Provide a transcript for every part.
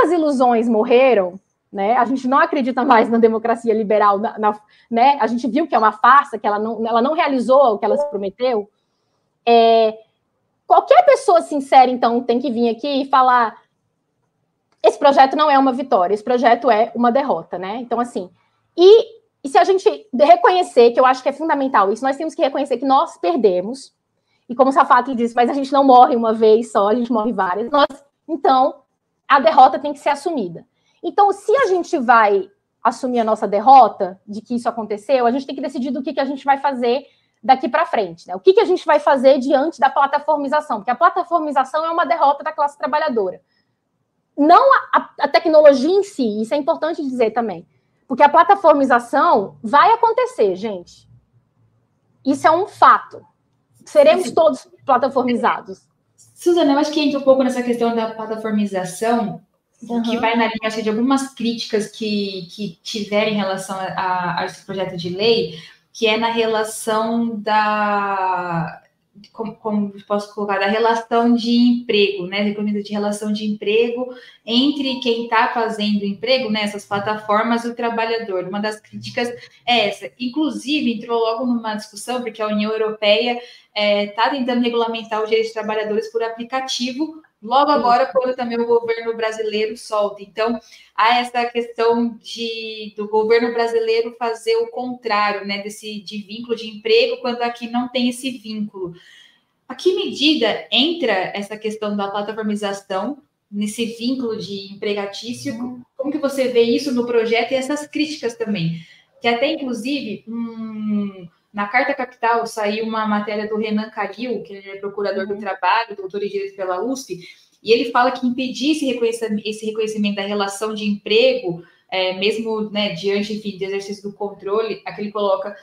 as ilusões morreram, né? A gente não acredita mais na democracia liberal, né? A gente viu que é uma farsa, que ela não realizou o que ela se prometeu. Qualquer pessoa sincera, então, tem que vir aqui e falar: esse projeto não é uma vitória, esse projeto é uma derrota, né? Então, assim, e se a gente reconhecer, que eu acho que é fundamental isso, nós temos que reconhecer que nós perdemos, e como o Safato disse, mas a gente não morre uma vez só, a gente morre várias, então, a derrota tem que ser assumida. Então, se a gente vai assumir a nossa derrota, de que isso aconteceu, a gente tem que decidir do que a gente vai fazer daqui para frente, né? O que a gente vai fazer diante da plataformização, porque a plataformização é uma derrota da classe trabalhadora. Não a tecnologia em si, isso é importante dizer também. Porque a plataformização vai acontecer, gente. Isso é um fato. Seremos todos plataformizados. Suzana, eu acho que entra um pouco nessa questão da plataformização, que vai na linha, acho, de algumas críticas que tiveram em relação a esse projeto de lei, que é na relação da... Como posso colocar, da relação de emprego, né? De relação de emprego entre quem está fazendo emprego, né? Essas plataformas, o trabalhador. Uma das críticas é essa. Inclusive, entrou logo numa discussão, porque a União Europeia está tentando regulamentar os direitos de trabalhadores por aplicativo, logo agora, quando também o governo brasileiro solta. Então, há essa questão do governo brasileiro fazer o contrário, né, de vínculo de emprego, quando aqui não tem esse vínculo. A que medida entra essa questão da plataformização nesse vínculo de empregatício? Como que você vê isso no projeto e essas críticas também? Que até, inclusive, na Carta Capital saiu uma matéria do Renan Kalil, que ele é procurador do trabalho, doutor em Direito pela USP, e ele fala que impedir esse reconhecimento da relação de emprego, mesmo, né, diante, enfim, do exercício do controle, aqui ele coloca,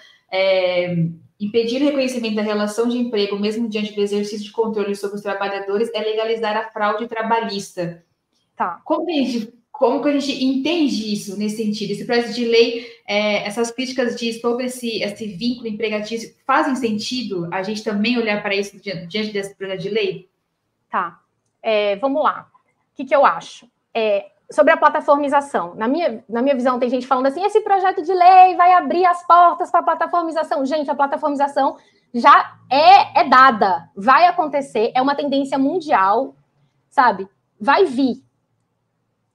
impedir o reconhecimento da relação de emprego, mesmo diante do exercício de controle sobre os trabalhadores, é legalizar a fraude trabalhista. Tá. Como que a gente entende isso nesse sentido? Esse projeto de lei, essas críticas sobre esse vínculo empregatício, fazem sentido a gente também olhar para isso diante desse projeto de lei? Tá. Vamos lá. O que eu acho? Sobre a plataformização. Na minha visão, tem gente falando assim, esse projeto de lei vai abrir as portas para a plataformização. Gente, a plataformização já é dada. Vai acontecer. É uma tendência mundial, sabe? Vai vir.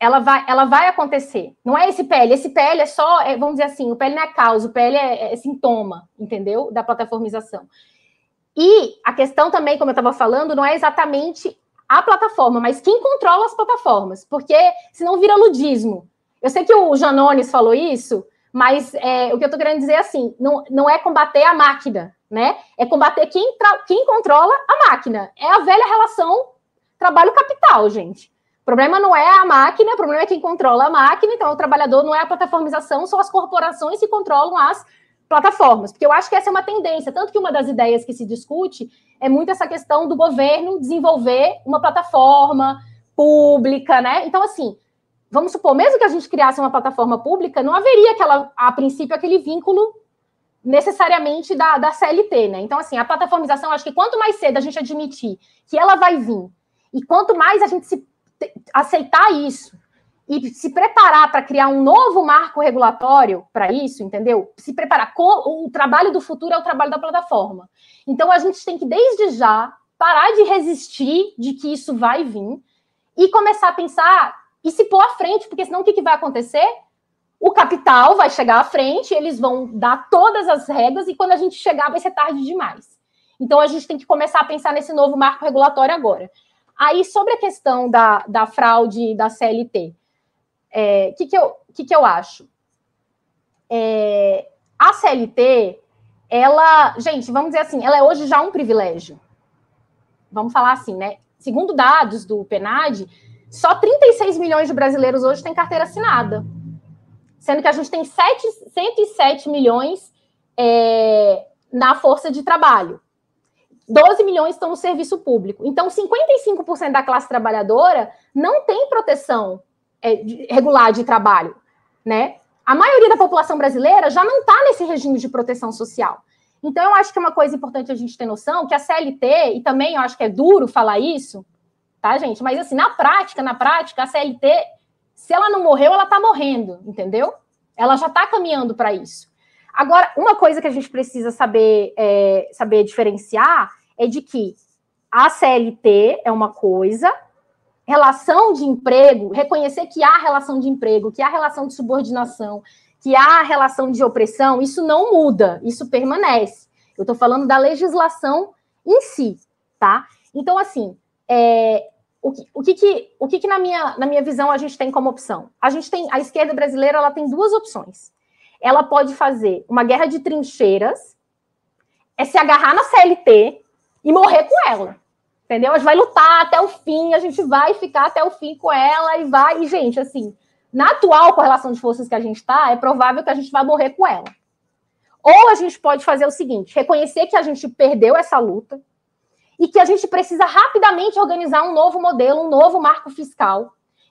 Ela vai acontecer. Não é esse PL. Esse PL é só, vamos dizer assim, o PL não é causa, o PL é sintoma, entendeu? Da plataformização. E a questão também, como eu estava falando, não é exatamente a plataforma, mas quem controla as plataformas, porque senão vira ludismo. Eu sei que o Janones falou isso, mas o que eu estou querendo dizer é assim, não é combater a máquina, né? É combater quem controla a máquina. É a velha relação trabalho-capital, gente. O problema não é a máquina, o problema é quem controla a máquina, então o trabalhador não é a plataformização, são as corporações que controlam as plataformas, porque eu acho que essa é uma tendência, tanto que uma das ideias que se discute é muito essa questão do governo desenvolver uma plataforma pública, né? Então, assim, vamos supor, mesmo que a gente criasse uma plataforma pública, não haveria, a princípio, aquele vínculo necessariamente da CLT, né? Então, assim, a plataformização, acho que quanto mais cedo a gente admitir que ela vai vir, e quanto mais a gente se aceitar isso e se preparar para criar um novo marco regulatório para isso, entendeu? Se preparar. O trabalho do futuro é o trabalho da plataforma. Então, a gente tem que, desde já, parar de resistir de que isso vai vir e começar a pensar e se pôr à frente, porque senão o que vai acontecer? O capital vai chegar à frente, eles vão dar todas as regras e quando a gente chegar vai ser tarde demais. Então, a gente tem que começar a pensar nesse novo marco regulatório agora. Aí, sobre a questão da fraude da CLT, o que eu acho? A CLT, ela... Gente, vamos dizer assim, ela é hoje já um privilégio. Vamos falar assim, né? Segundo dados do PNAD, só 36 milhões de brasileiros hoje têm carteira assinada. Sendo que a gente tem 107 milhões na força de trabalho. 12 milhões estão no serviço público. Então, 55% da classe trabalhadora não tem proteção regular de trabalho, né? A maioria da população brasileira já não está nesse regime de proteção social. Então, eu acho que é uma coisa importante a gente ter noção que a CLT, e também eu acho que é duro falar isso, tá, gente? Mas, assim, na prática, a CLT Se ela não morreu, ela está morrendo, entendeu? Ela já está caminhando para isso. Agora, uma coisa que a gente precisa saber, saber diferenciar é de que a CLT é uma coisa, relação de emprego, reconhecer que há relação de emprego, que há relação de subordinação, que há relação de opressão, isso não muda, isso permanece. Eu estou falando da legislação em si, tá? Então, assim, o que na minha visão, a gente tem como opção? A esquerda brasileira, ela tem duas opções. Ela pode fazer uma guerra de trincheiras, se agarrar na CLT e morrer com ela, entendeu? A gente vai lutar até o fim, a gente vai ficar até o fim com ela e vai... E, gente, assim, na atual correlação de forças que a gente está, é provável que a gente vai morrer com ela. Ou a gente pode fazer o seguinte, reconhecer que a gente perdeu essa luta e que a gente precisa rapidamente organizar um novo modelo, um novo marco fiscal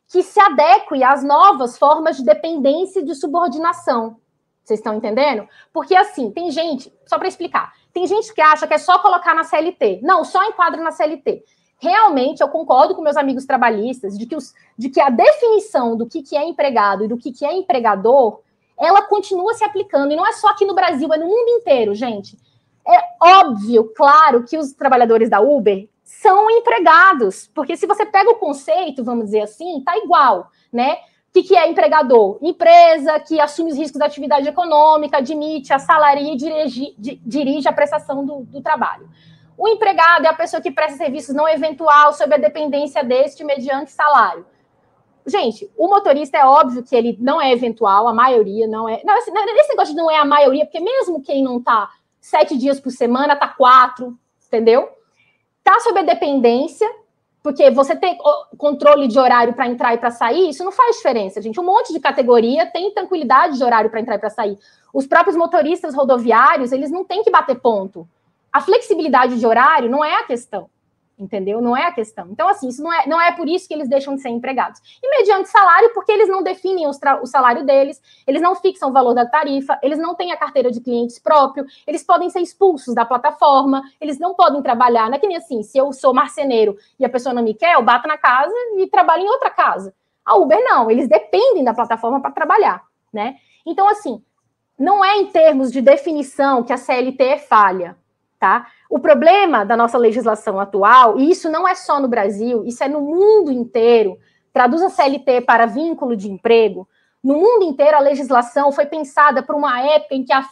que se adeque às novas formas de dependência e de subordinação. Vocês estão entendendo? Porque, assim, tem gente... Só para explicar. Tem gente que acha que é só colocar na CLT. Não, só enquadra na CLT. Realmente, eu concordo com meus amigos trabalhistas de que a definição do que é empregado e do que é empregador, ela continua se aplicando. E não é só aqui no Brasil, é no mundo inteiro, gente. É óbvio, claro, que os trabalhadores da Uber são empregados. Porque se você pega o conceito, vamos dizer assim, tá igual, né? O que é empregador? Empresa que assume os riscos da atividade econômica, admite, assalaria e dirige a prestação do trabalho. O empregado é a pessoa que presta serviços não eventual sob a dependência deste mediante salário. Gente, o motorista é óbvio que ele não é eventual, a maioria não é... Não, esse negócio de não é a maioria, porque mesmo quem não está 7 dias por semana, está 4, entendeu? Está sob a dependência... Porque você ter controle de horário para entrar e para sair, isso não faz diferença, gente. Um monte de categoria tem tranquilidade de horário para entrar e para sair. Os próprios motoristas rodoviários, eles não têm que bater ponto. A flexibilidade de horário não é a questão, entendeu? Não é a questão. Então, assim, isso não é por isso que eles deixam de ser empregados. E mediante salário, porque eles não definem o salário deles, eles não fixam o valor da tarifa, eles não têm a carteira de clientes próprio, eles podem ser expulsos da plataforma, eles não podem trabalhar. Não é que nem assim, se eu sou marceneiro e a pessoa não me quer, eu bato na casa e trabalho em outra casa. A Uber não, eles dependem da plataforma para trabalhar, né? Então, assim, não é em termos de definição que a CLT é falha, tá? O problema da nossa legislação atual, e isso não é só no Brasil, isso é no mundo inteiro, traduz a CLT para vínculo de emprego, no mundo inteiro a legislação foi pensada por uma época em que as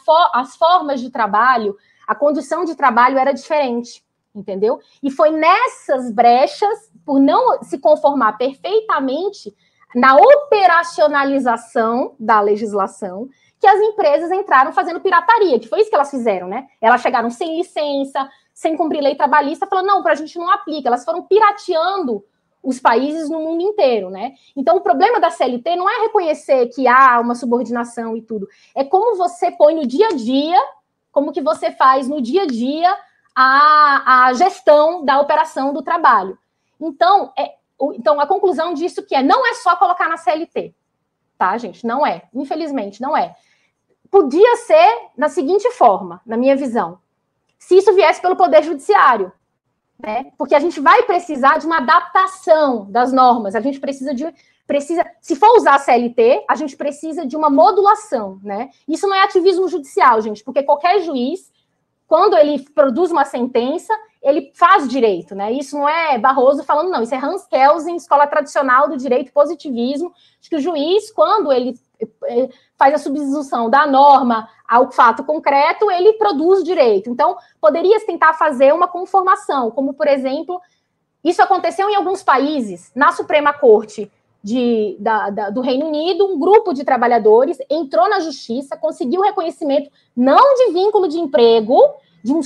formas de trabalho, a condição de trabalho era diferente, entendeu? E foi nessas brechas, por não se conformar perfeitamente na operacionalização da legislação, que as empresas entraram fazendo pirataria, que foi isso que elas fizeram, né? Elas chegaram sem licença, sem cumprir lei trabalhista, falando, não, para a gente não aplica. Elas foram pirateando os países no mundo inteiro, né? Então, o problema da CLT não é reconhecer que há uma subordinação e tudo. É como você põe no dia a dia, como que você faz no dia a dia a gestão da operação do trabalho. Então, então a conclusão disso que não é só colocar na CLT, tá, gente? Não é. Infelizmente, não é. Podia ser na seguinte forma, na minha visão, se isso viesse pelo Poder Judiciário, né? Porque a gente vai precisar de uma adaptação das normas, a gente precisa, se for usar a CLT, a gente precisa de uma modulação, né? Isso não é ativismo judicial, gente, porque qualquer juiz, quando ele produz uma sentença, ele faz direito, né? Isso não é Barroso falando, não, isso é Hans Kelsen, escola tradicional do direito positivismo, de que o juiz, quando ele faz a substituição da norma ao fato concreto, ele produz direito. Então, poderia tentar fazer uma conformação, como, por exemplo, isso aconteceu em alguns países, na Suprema Corte do Reino Unido, um grupo de trabalhadores entrou na justiça, conseguiu reconhecimento não de vínculo de emprego, de um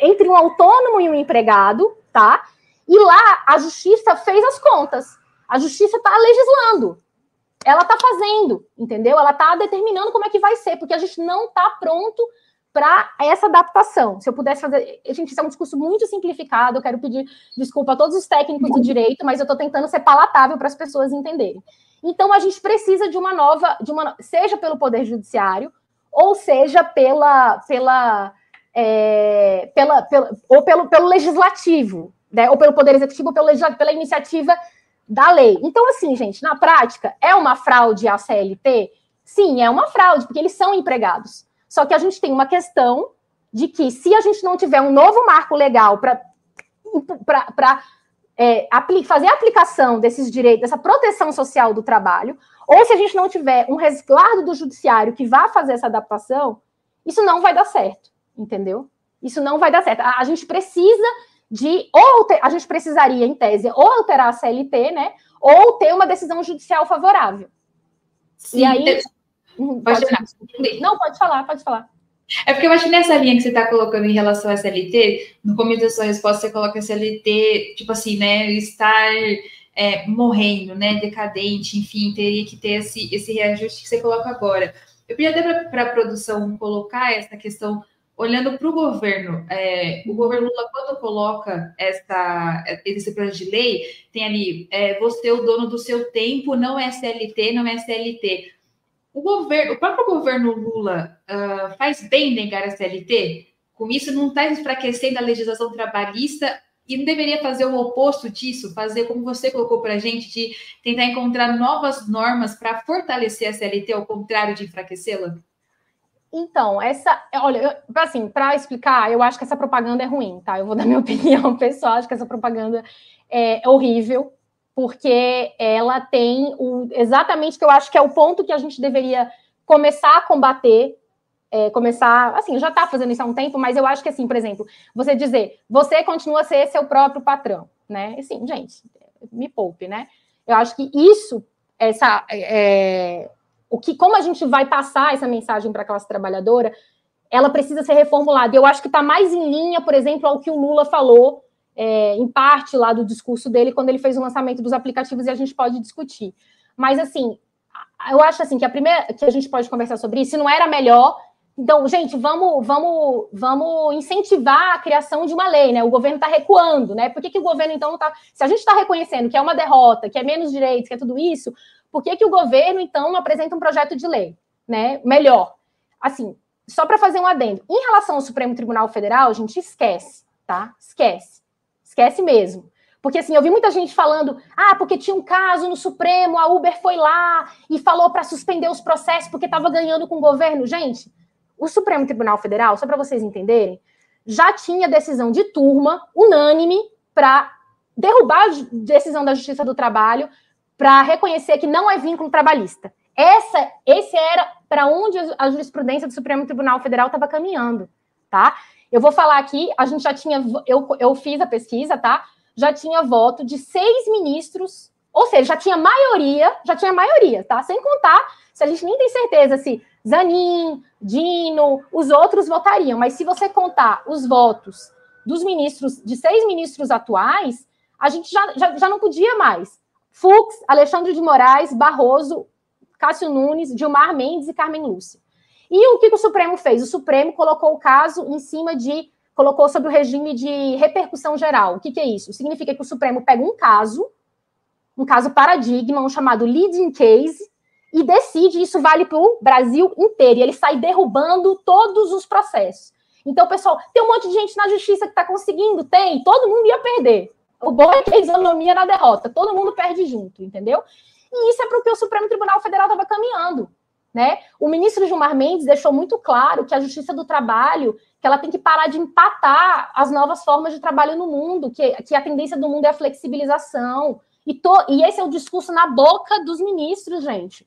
entre um autônomo e um empregado, tá? E lá a justiça fez as contas. A justiça está legislando. Ela está fazendo, entendeu? Ela está determinando como é que vai ser, porque a gente não está pronto para essa adaptação. Se eu pudesse fazer... Gente, isso é um discurso muito simplificado, eu quero pedir desculpa a todos os técnicos do direito, mas eu estou tentando ser palatável para as pessoas entenderem. Então, a gente precisa de uma nova... seja pelo Poder Judiciário, ou seja pelo Legislativo, né? Ou pelo Poder Executivo, ou pelo Legislativo, pela iniciativa da lei. Então, assim, gente, na prática, é uma fraude a CLT? Sim, é uma fraude, porque eles são empregados. Só que a gente tem uma questão de que, se a gente não tiver um novo marco legal para fazer a aplicação desses direitos, dessa proteção social do trabalho, ou se a gente não tiver um resguardo do judiciário que vá fazer essa adaptação, isso não vai dar certo, entendeu? Isso não vai dar certo. A gente precisa de... ou a gente precisaria, em tese, ou alterar a CLT, né? Ou ter uma decisão judicial favorável. Sim, e aí... Pode falar. É porque eu acho que nessa linha que você está colocando em relação à CLT, no começo da sua resposta você coloca a CLT, tipo assim, né, estar morrendo, né, decadente, enfim, teria que ter esse reajuste que você coloca agora. Eu pedi até para a produção colocar essa questão, olhando para o governo. O governo Lula, quando coloca esse plano de lei, tem ali, você é o dono do seu tempo, não é CLT. O próprio governo Lula faz bem negar a CLT? Com isso, não está enfraquecendo a legislação trabalhista e não deveria fazer o oposto disso? Fazer como você colocou para a gente, de tentar encontrar novas normas para fortalecer a CLT, ao contrário de enfraquecê-la? Então, para explicar, eu acho que essa propaganda é ruim, tá? Eu vou dar minha opinião pessoal, acho que essa propaganda é horrível, porque ela tem exatamente o que eu acho que é o ponto que a gente deveria começar a combater, já está fazendo isso há um tempo, mas eu acho que, assim, por exemplo, você dizer, você continua a ser seu próprio patrão, né? Assim, gente, me poupe, né? Eu acho que isso, como a gente vai passar essa mensagem para a classe trabalhadora, ela precisa ser reformulada. Eu acho que está mais em linha, por exemplo, ao que o Lula falou, em parte lá do discurso dele, quando ele fez o lançamento dos aplicativos, e a gente pode discutir. Mas, assim, eu acho assim que a primeira que a gente pode conversar sobre isso, se não era melhor, então, gente, vamos incentivar a criação de uma lei, né? O governo está recuando, né? Por que que o governo, então, não está... Se a gente está reconhecendo que é uma derrota, que é menos direitos, que é tudo isso, por que que o governo, então, não apresenta um projeto de lei, né? Melhor. Assim, só para fazer um adendo. Em relação ao Supremo Tribunal Federal, a gente esquece, tá? Esquece mesmo. Porque, assim, eu vi muita gente falando, porque tinha um caso no Supremo, a Uber foi lá e falou para suspender os processos porque estava ganhando com o governo. Gente, o Supremo Tribunal Federal, só para vocês entenderem, já tinha decisão de turma, unânime, para derrubar a decisão da Justiça do Trabalho, para reconhecer que não é vínculo trabalhista. Esse era para onde a jurisprudência do Supremo Tribunal Federal estava caminhando, tá? Eu vou falar aqui, a gente já tinha... Eu fiz a pesquisa, tá? Já tinha voto de 6 ministros, ou seja, já tinha maioria, tá? Sem contar, se a gente nem tem certeza se Zanin, Dino, os outros votariam, mas se você contar os votos dos ministros, de 6 ministros atuais, a gente já não podia mais. Fux, Alexandre de Moraes, Barroso, Cássio Nunes, Gilmar Mendes e Carmen Lúcia. E o que o Supremo fez? O Supremo colocou o caso colocou sobre o regime de repercussão geral. O que que é isso? Significa que o Supremo pega um caso paradigma, um chamado leading case, e decide, isso vale para o Brasil inteiro, e ele sai derrubando todos os processos. Então, pessoal, tem um monte de gente na justiça que está conseguindo, todo mundo ia perder. O bom é que a isonomia na derrota, todo mundo perde junto, entendeu? E isso é para o que o Supremo Tribunal Federal estava caminhando. Né? O ministro Gilmar Mendes deixou muito claro que a Justiça do Trabalho, que ela tem que parar de empatar as novas formas de trabalho no mundo, que a tendência do mundo é a flexibilização. E esse é o discurso na boca dos ministros, gente.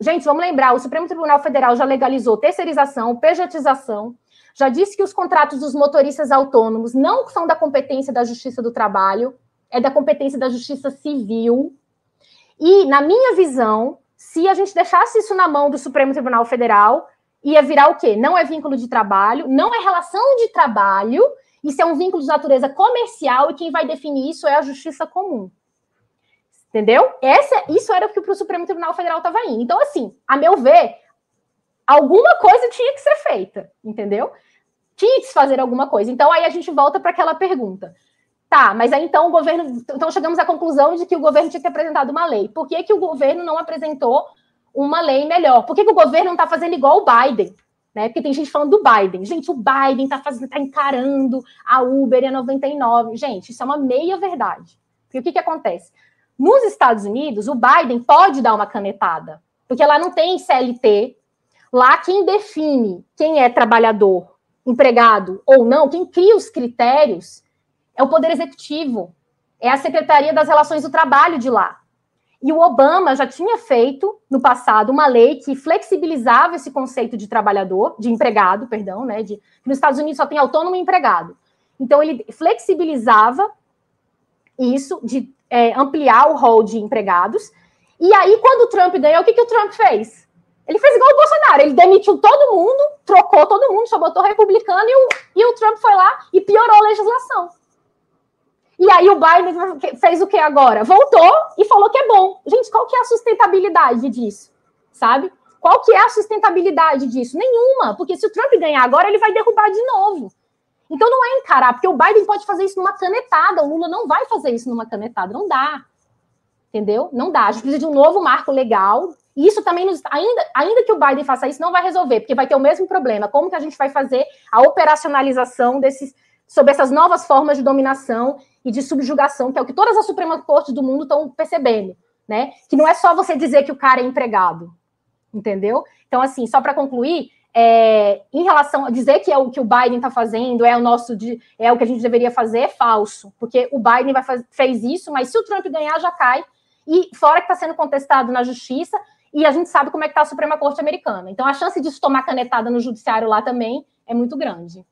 Gente, vamos lembrar, o Supremo Tribunal Federal já legalizou terceirização, pejotização, já disse que os contratos dos motoristas autônomos não são da competência da Justiça do Trabalho, é da competência da Justiça Civil. E, na minha visão... Se a gente deixasse isso na mão do Supremo Tribunal Federal, ia virar o quê? Não é vínculo de trabalho, não é relação de trabalho, isso é um vínculo de natureza comercial, e quem vai definir isso é a justiça comum. Entendeu? Isso era o que o Supremo Tribunal Federal estava indo. Então, assim, a meu ver, alguma coisa tinha que ser feita, entendeu? Tinha que se fazer alguma coisa. Então, aí a gente volta para aquela pergunta. Tá, mas aí então o governo... Então chegamos à conclusão de que o governo tinha que ter apresentado uma lei. Por que que o governo não apresentou uma lei melhor? Por que que o governo não está fazendo igual o Biden? Né? Porque tem gente falando do Biden. Gente, o Biden está encarando a Uber e a 99. Gente, isso é uma meia verdade. Porque o que que acontece? Nos Estados Unidos, o Biden pode dar uma canetada, porque lá não tem CLT. Lá quem define quem é trabalhador, empregado ou não, quem cria os critérios é o Poder Executivo, é a Secretaria das Relações do Trabalho de lá. E o Obama já tinha feito, no passado, uma lei que flexibilizava esse conceito de trabalhador, de empregado, perdão, né? Nos Estados Unidos só tem autônomo e empregado. Então, ele flexibilizava isso de ampliar o rol de empregados. E aí, quando o Trump ganhou, o que o Trump fez? Ele fez igual o Bolsonaro, ele demitiu todo mundo, trocou todo mundo, só botou republicano, e o Trump foi lá e piorou a legislação. E aí o Biden fez o que agora? Voltou e falou que é bom. Gente, qual que é a sustentabilidade disso? Sabe? Qual que é a sustentabilidade disso? Nenhuma, porque se o Trump ganhar agora, ele vai derrubar de novo. Então não é encarar, porque o Biden pode fazer isso numa canetada, o Lula não vai fazer isso numa canetada, não dá. Entendeu? Não dá. A gente precisa de um novo marco legal, e isso também, ainda que o Biden faça isso, não vai resolver, porque vai ter o mesmo problema. Como que a gente vai fazer a operacionalização sobre essas novas formas de dominação e de subjugação, que é o que todas as Supremas Cortes do mundo estão percebendo, né? Que não é só você dizer que o cara é empregado, entendeu? Então, assim, só para concluir, em relação a dizer que é o que o Biden está fazendo, é o que a gente deveria fazer, é falso, porque o Biden fez isso, mas se o Trump ganhar, já cai, e fora que está sendo contestado na justiça, e a gente sabe como é que está a Suprema Corte americana. Então, a chance disso tomar canetada no judiciário lá também é muito grande.